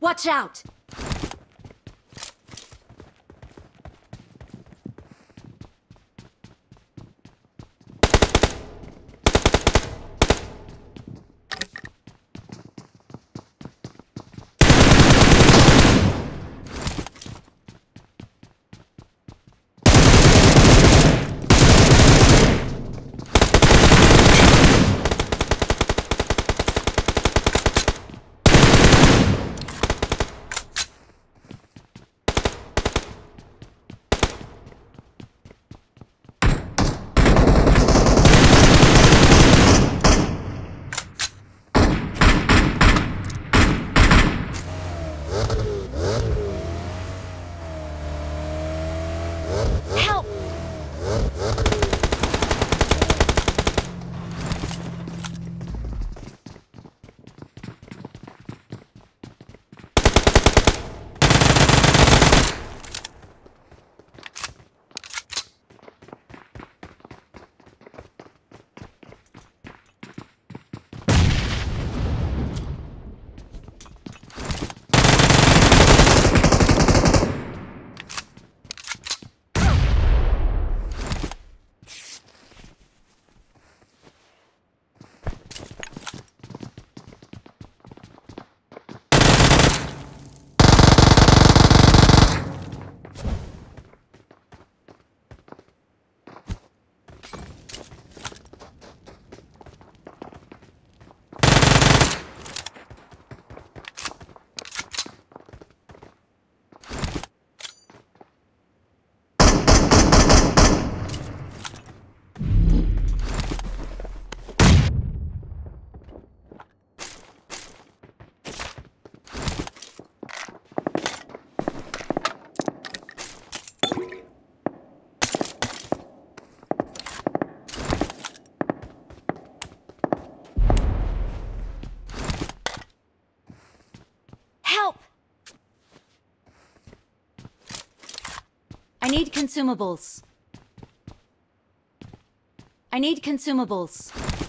Watch out! I need consumables.